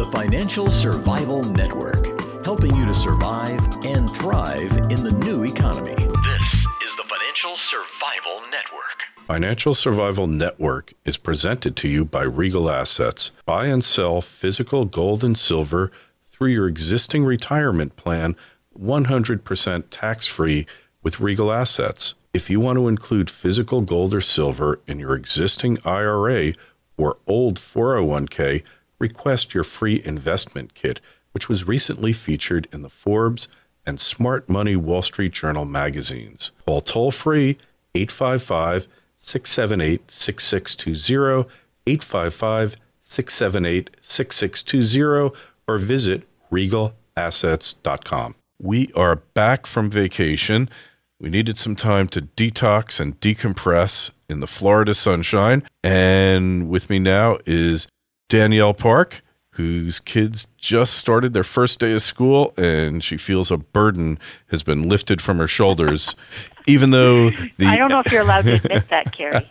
The Financial Survival Network, helping you to survive and thrive in the new economy. This is the Financial Survival Network. Financial Survival Network is presented to you by Regal Assets. Buy and sell physical gold and silver through your existing retirement plan 100% tax-free with Regal Assets. If you want to include physical gold or silver in your existing IRA or old 401k, request your free investment kit, which was recently featured in the Forbes and Smart Money Wall Street Journal magazines. Call toll-free 855-678-6620, 855-678-6620, or visit regalassets.com. We are back from vacation. We needed some time to detox and decompress in the Florida sunshine. And with me now is Danielle Park, whose kids just started their first day of school, and she feels a burden has been lifted from her shoulders, even though the... I don't know if you're allowed to admit that, Carrie.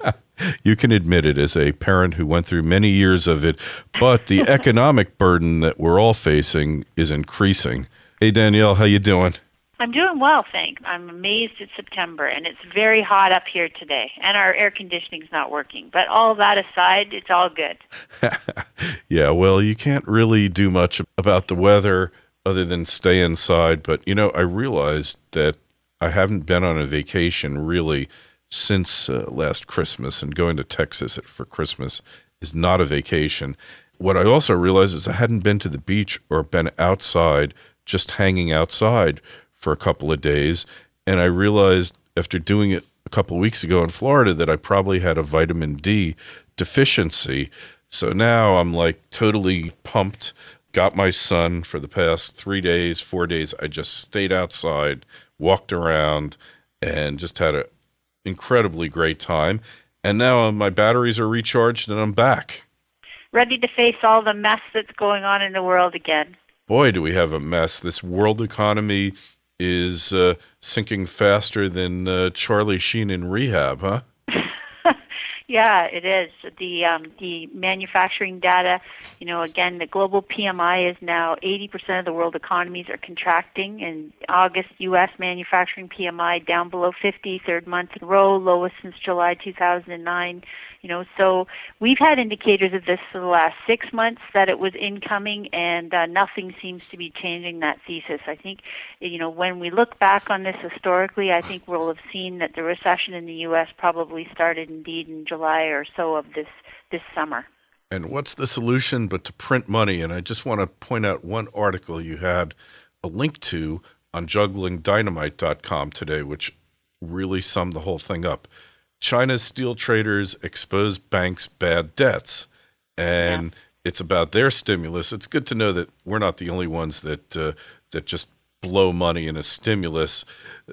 You can admit it as a parent who went through many years of it, but the economic burden that we're all facing is increasing. Hey, Danielle, how you doing? I'm doing well, thanks. I'm amazed it's September, and it's very hot up here today, and our air conditioning's not working. But all that aside, it's all good. Yeah, well, you can't really do much about the weather other than stay inside. But, you know, I realized that I haven't been on a vacation really since last Christmas, and going to Texas for Christmas is not a vacation. What I also realized is I hadn't been to the beach or been outside, just hanging outside for a couple of days. And I realized after doing it a couple of weeks ago in Florida that I probably had a vitamin D deficiency. So now I'm like totally pumped. Got my sun for the past 3 days, 4 days. I just stayed outside, walked around, and just had an incredibly great time. And now my batteries are recharged and I'm back. Ready to face all the mess that's going on in the world again. Boy, do we have a mess. This world economy is sinking faster than Charlie Sheen in rehab, huh? Yeah, it is. The manufacturing data, you know, again, the global PMI is now 80% of the world economies are contracting. In August, U.S. manufacturing PMI down below 50, third month in a row, lowest since July 2009. You know, so we've had indicators of this for the last 6 months that it was incoming, and nothing seems to be changing that thesis. I think, you know, when we look back on this historically, I think we'll have seen that the recession in the U.S. probably started indeed in July or so of this summer. And what's the solution but to print money? And I just want to point out one article you had a link to on jugglingdynamite.com today, which really summed the whole thing up. China's steel traders expose banks' bad debts, and it's about their stimulus. It's good to know that we're not the only ones that just blow money in a stimulus.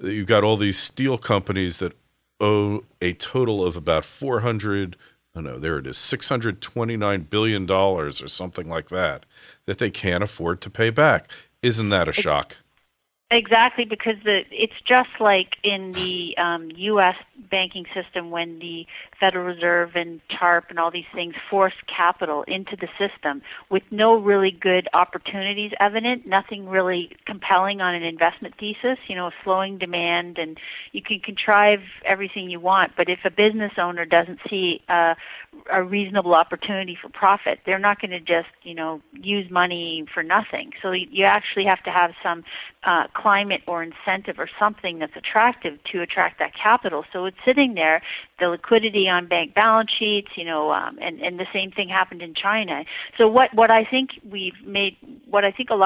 You've got all these steel companies that owe a total of about $629 billion or something like that they can't afford to pay back. Isn't that a shock? Exactly, because it's just like in the U.S. banking system when the Federal Reserve and TARP and all these things forced capital into the system with no really good opportunities evident, nothing really compelling on an investment thesis, you know, slowing demand, and you can contrive everything you want, but if a business owner doesn't see a reasonable opportunity for profit, they're not going to just, you know, use money for nothing. So you actually have to have some climate or incentive or something that's attractive to attract that capital. So it's sitting there, the liquidity on bank balance sheets, you know, and the same thing happened in China. So what I think a lot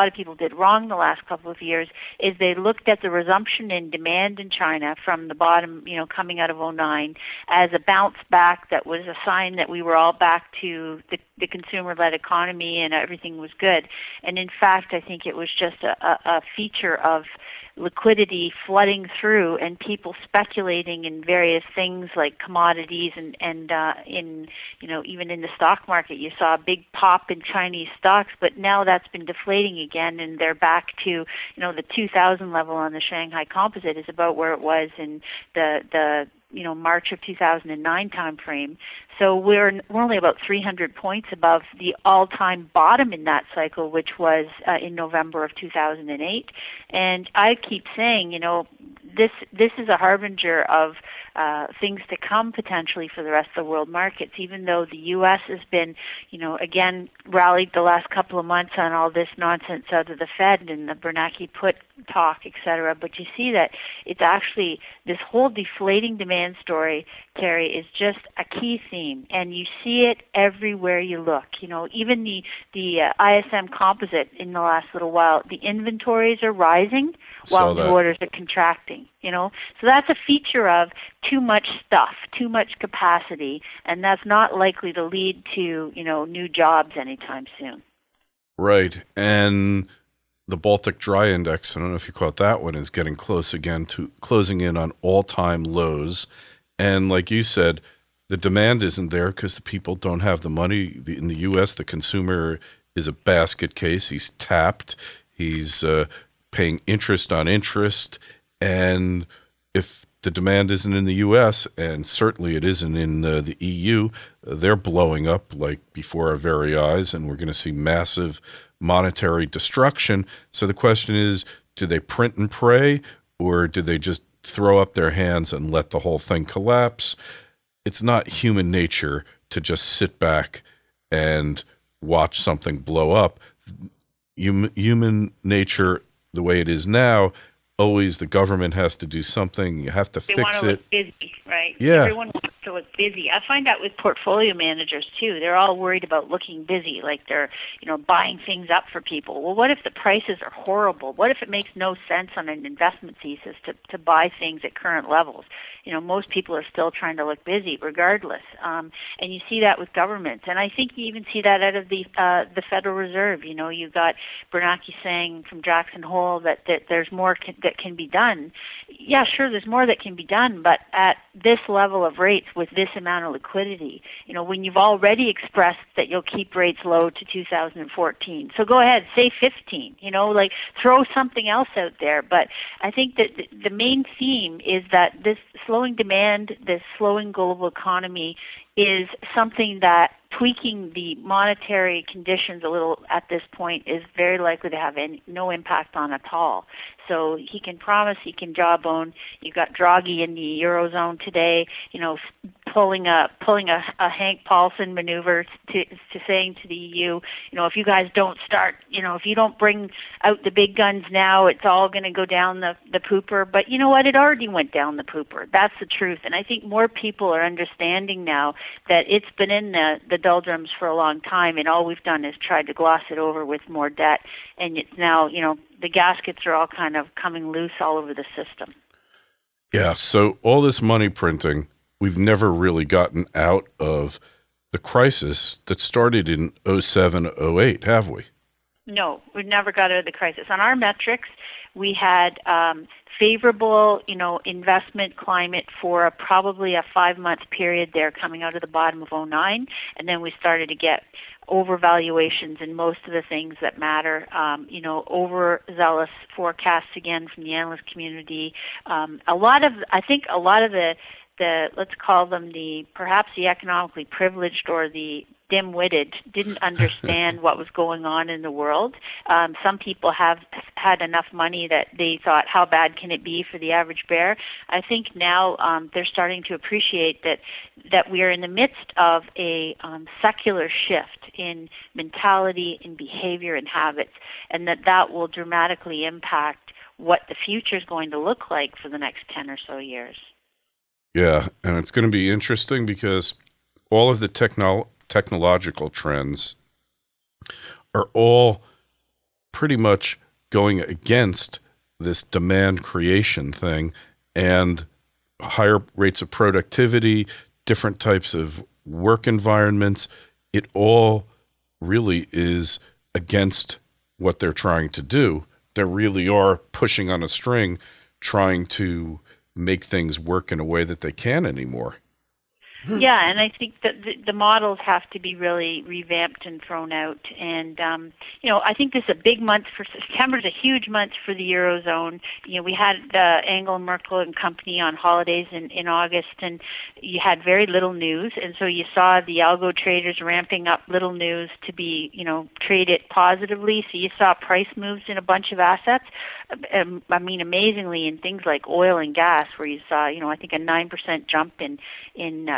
of people did wrong the last couple of years is they looked at the resumption in demand in China from the bottom, you know, coming out of 2009 as a bounce back that was a sign that we were all back to the consumer-led economy and everything was good. And in fact, I think it was just a feature of liquidity flooding through and people speculating in various things like commodities and in, you know, even in the stock market you saw a big pop in Chinese stocks, but now that's been deflating again and they're back to, you know, the 2000 level on the Shanghai Composite is about where it was in the March of 2009 time frame. So we're only about 300 points above the all-time bottom in that cycle, which was in November of 2008. And I keep saying, this is a harbinger of things to come potentially for the rest of the world markets, even though the U.S. has been, again, rallied the last couple of months on all this nonsense out of the Fed and the Bernanke put talk, et cetera. But you see that it's actually this whole deflating demand story, Terry, is just a key theme, and you see it everywhere you look. Even the ISM composite in the last little while, the inventories are rising while the orders are contracting. So that's a feature of too much stuff, too much capacity, and that's not likely to lead to new jobs anytime soon. Right, and the Baltic Dry Index, I don't know if you caught that one, is getting close again to closing in on all-time lows. And like you said, the demand isn't there because the people don't have the money. In the U.S., the consumer is a basket case. He's tapped. He's paying interest on interest. And if the demand isn't in the U.S., and certainly it isn't in the EU, they're blowing up like before our very eyes, and we're going to see massive monetary destruction. So the question is, do they print and pray, or do they just throw up their hands and let the whole thing collapse? It's not human nature to just sit back and watch something blow up. Human nature, the way it is now, always the government has to do something. You have to fix it. Busy, right? Yeah. Everyone wants to look busy. I find that with portfolio managers too. They're all worried about looking busy, like they're, buying things up for people. Well, what if the prices are horrible? What if it makes no sense on an investment thesis to buy things at current levels? Most people are still trying to look busy regardless. And you see that with governments. And I think you even see that out of the Federal Reserve. You've got Bernanke saying from Jackson Hole that there's more that can be done. Yeah, sure, there's more that can be done, but at this level of rates with this amount of liquidity, when you've already expressed that you'll keep rates low to 2014, so go ahead, say 15, throw something else out there. But I think that the main theme is that this slowing demand, this slowing global economy is something that tweaking the monetary conditions a little at this point is very likely to have no impact on at all. So he can promise, he can jawbone. You've got Draghi in the Eurozone today, pulling a Hank Paulson maneuver to saying to the EU, if you guys don't start, if you don't bring out the big guns now, it's all going to go down the pooper. But you know what? It already went down the pooper. That's the truth. And I think more people are understanding now that it's been in the doldrums for a long time, and all we've done is tried to gloss it over with more debt. And it's now, the gaskets are all kind of coming loose all over the system. Yeah, so all this money printing, we've never really gotten out of the crisis that started in 07, 08, have we? No, we've never got out of the crisis. On our metrics, we had favorable, investment climate for probably a 5-month period there coming out of the bottom of 09, and then we started to get overvaluations in most of the things that matter, overzealous forecasts again from the analyst community. I think a lot of the let's call them perhaps the economically privileged or the dim-witted didn't understand what was going on in the world. Some people have had enough money that they thought, how bad can it be for the average bear? I think now they're starting to appreciate that we are in the midst of a secular shift in mentality, in behavior, and habits, and that will dramatically impact what the future is going to look like for the next 10 or so years. Yeah, and it's going to be interesting because all of the technological trends are all pretty much going against this demand creation thing, and higher rates of productivity, different types of work environments. It all really is against what they're trying to do. They really are pushing on a string, trying to make things work in a way that they can anymore. Yeah, and I think that the models have to be really revamped and thrown out. And, you know, I think this is a big month for September. It's a huge month for the Eurozone. You know, we had Angela Merkel and company on holidays in August, and you had very little news. And so you saw the algo traders ramping up little news to be, you know, traded positively. So you saw price moves in a bunch of assets. I mean, amazingly, in things like oil and gas, where you saw, you know, I think a 9% jump in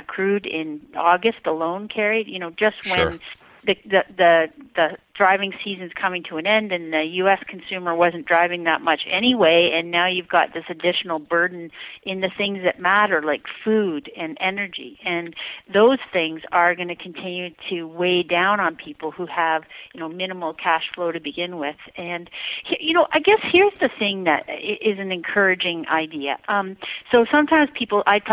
crude in August alone carried, you know, just when the driving season's coming to an end, and the U.S. consumer wasn't driving that much anyway, and now you've got this additional burden in the things that matter, like food and energy, and those things are going to continue to weigh down on people who have, you know, minimal cash flow to begin with. And, you know, I guess here's the thing that is an encouraging idea. So sometimes people, I've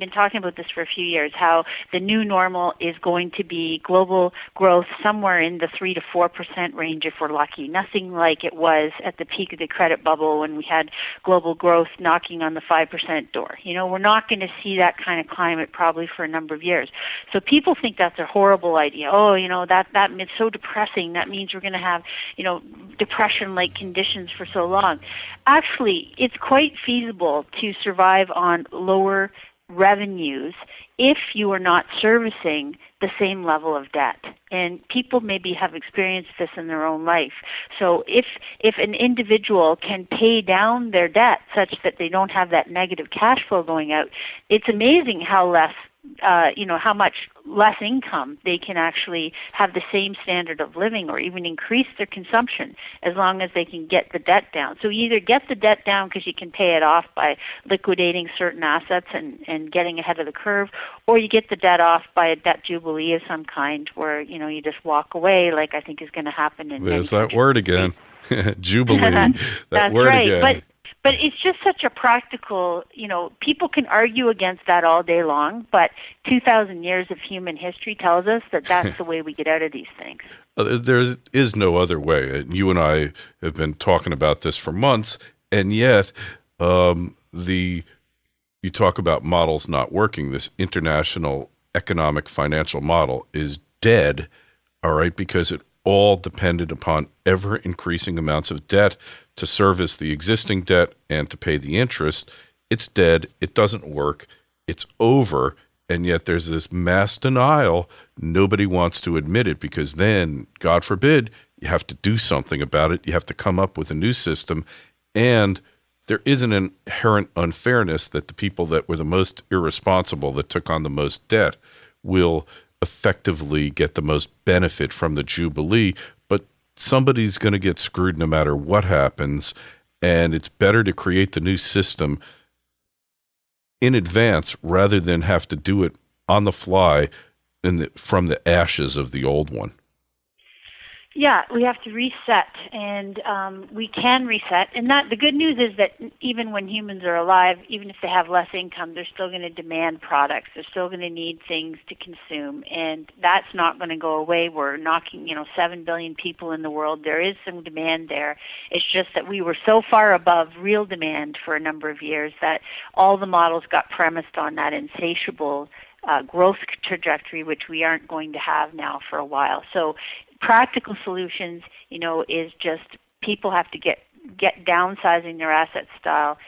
been talking about this for a few years, how the new normal is going to be global growth somewhere in the 3 to 4% range if we're lucky. Nothing like it was at the peak of the credit bubble when we had global growth knocking on the 5% door. You know, we're not going to see that kind of climate probably for a number of years. So people think that's a horrible idea. Oh, you know, that it's so depressing. That means we're going to have, you know, depression-like conditions for so long. Actually, it's quite feasible to survive on lower revenues if you are not servicing the same level of debt. And people maybe have experienced this in their own life. So if an individual can pay down their debt such that they don't have that negative cash flow going out, it's amazing how how much less income they can actually have the same standard of living or even increase their consumption as long as they can get the debt down. So you either get the debt down because you can pay it off by liquidating certain assets and getting ahead of the curve, or you get the debt off by a debt jubilee of some kind where, you know, you just walk away, like I think is going to happen. There's that word again, jubilee, that word again. But it's just such a practical, you know, people can argue against that all day long, but 2,000 years of human history tells us that that's the way we get out of these things. There is no other way. You and I have been talking about this for months, and yet you talk about models not working. This international economic financial model is dead, all right, because it all depended upon ever-increasing amounts of debt to service the existing debt and to pay the interest. It's dead. It doesn't work. It's over. And yet there's this mass denial. Nobody wants to admit it because then, God forbid, you have to do something about it. You have to come up with a new system. And there is an inherent unfairness that the people that were the most irresponsible, that took on the most debt, will effectively get the most benefit from the Jubilee, but somebody's going to get screwed no matter what happens, and it's better to create the new system in advance rather than have to do it on the fly from the ashes of the old one. Yeah, we have to reset, and we can reset. And the good news is that even when humans are alive, even if they have less income, they're still going to demand products. They're still going to need things to consume, and that's not going to go away. We're knocking, 7 billion people in the world. There is some demand there. It's just that we were so far above real demand for a number of years that all the models got premised on that insatiable growth trajectory, which we aren't going to have now for a while. So practical solutions, is just people have to get downsizing their asset style,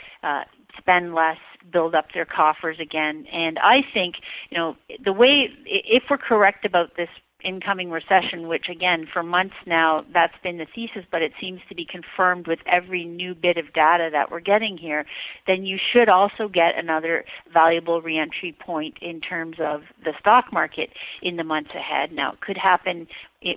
spend less, build up their coffers again. And I think, if we're correct about this incoming recession, which again, for months now, that's been the thesis, but it seems to be confirmed with every new bit of data that we're getting here, then you should also get another valuable reentry point in terms of the stock market in the months ahead. Now, it could happen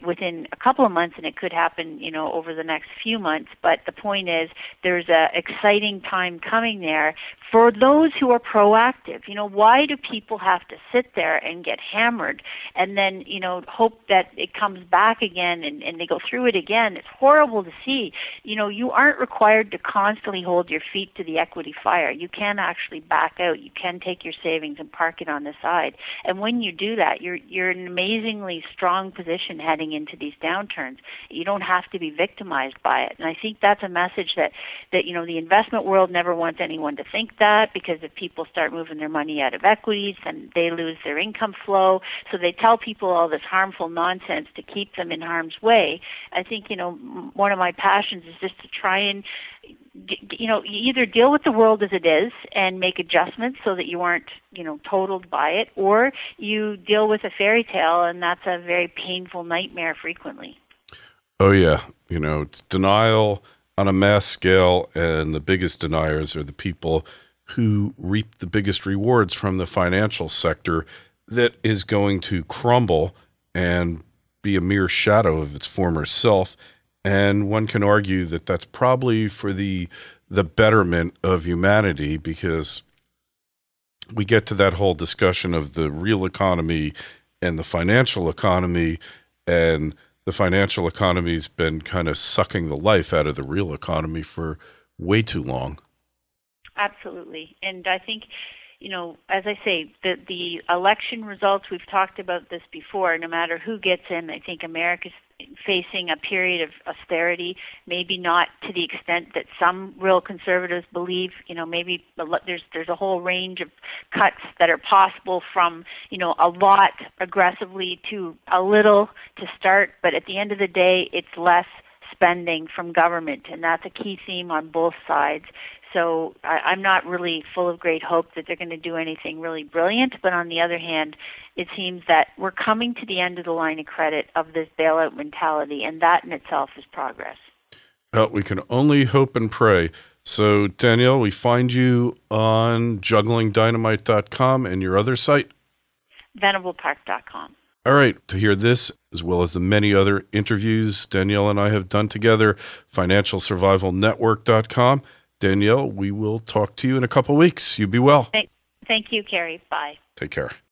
within a couple of months, and it could happen, over the next few months. But the point is, there's an exciting time coming there for those who are proactive. Why do people have to sit there and get hammered and then, hope that it comes back again and they go through it again? It's horrible to see. You aren't required to constantly hold your feet to the equity fire. You can actually back out. You can take your savings and park it on the side. And when you do that, you're in an amazingly strong position heading into these downturns. You don't have to be victimized by it. And I think that's a message that you know, the investment world never wants anyone to think that, because if people start moving their money out of equities, then they lose their income flow. So they tell people all this harmful nonsense to keep them in harm's way. I think, you know, one of my passions is just to try and, you know, either deal with the world as it is and make adjustments so that you aren't, you know, totaled by it, or you deal with a fairy tale, and that's a very painful nightmare frequently. Oh, yeah. You know, it's denial on a mass scale, and the biggest deniers are the people who reap the biggest rewards from the financial sector that is going to crumble and be a mere shadow of its former self. And one can argue that that's probably for the betterment of humanity, because we get to that whole discussion of the real economy and the financial economy, and the financial economy's been kind of sucking the life out of the real economy for way too long. Absolutely. And I think, you know, as I say, the election results, we've talked about this before, no matter who gets in, I think America's facing a period of austerity, maybe not to the extent that some real conservatives believe. You know, maybe there's a whole range of cuts that are possible, from, you know, a lot aggressively to a little to start, but at the end of the day, it's less spending from government, and that's a key theme on both sides. So I'm not really full of great hope that they're going to do anything really brilliant. But on the other hand, it seems that we're coming to the end of the line of credit of this bailout mentality, and that in itself is progress. We can only hope and pray. So, Danielle, we find you on jugglingdynamite.com, and your other site? Venablepark.com. All right. To hear this, as well as the many other interviews Danielle and I have done together, financialsurvivalnetwork.com. Danielle, we will talk to you in a couple of weeks. You be well. Thank you, Carrie. Bye. Take care.